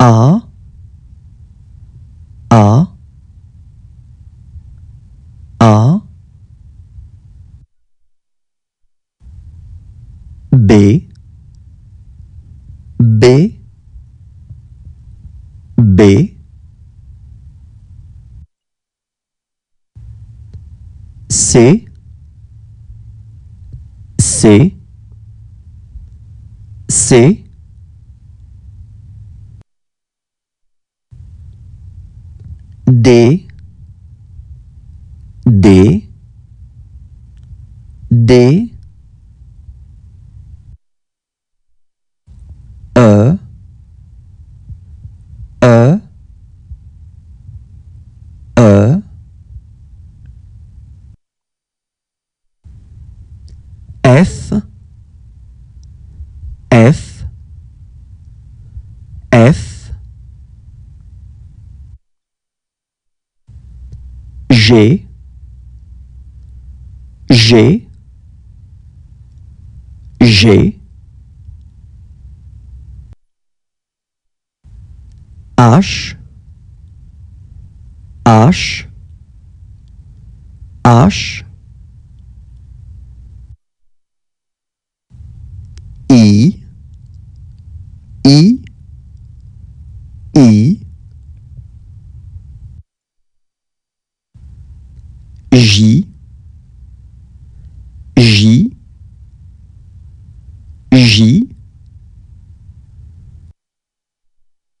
B, B, B, C, C, C, D, D, D, F, F, F, G, G, G, H, H, H, I, I, I, J, J, J,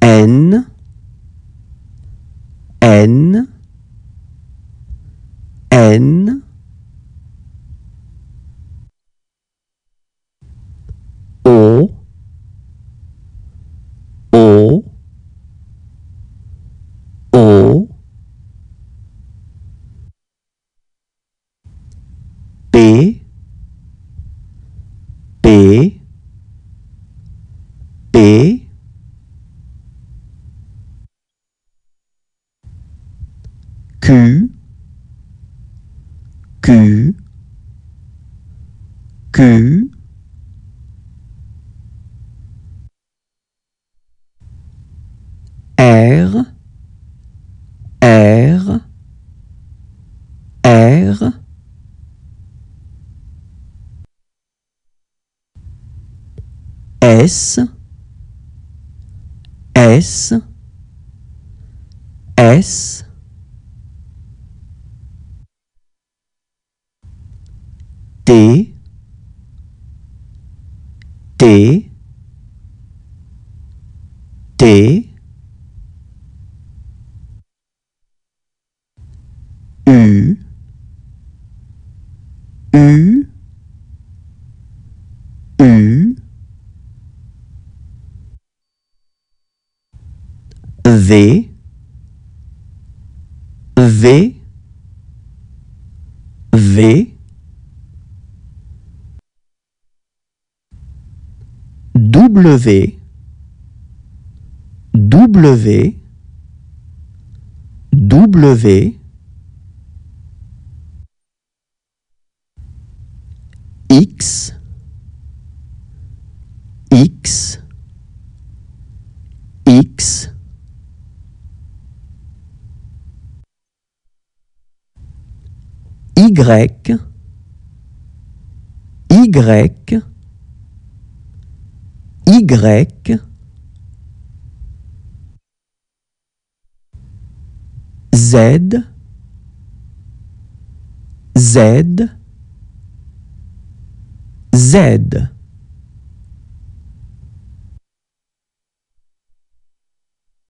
N, N, N, O, O, O, P, P, P, Q, Q, Q, R, R, R, S, S, S, T, T, T, U, U, U, V, V, V, W, W, W, X, X, X, Y, Y, Y, Z, Z, Z.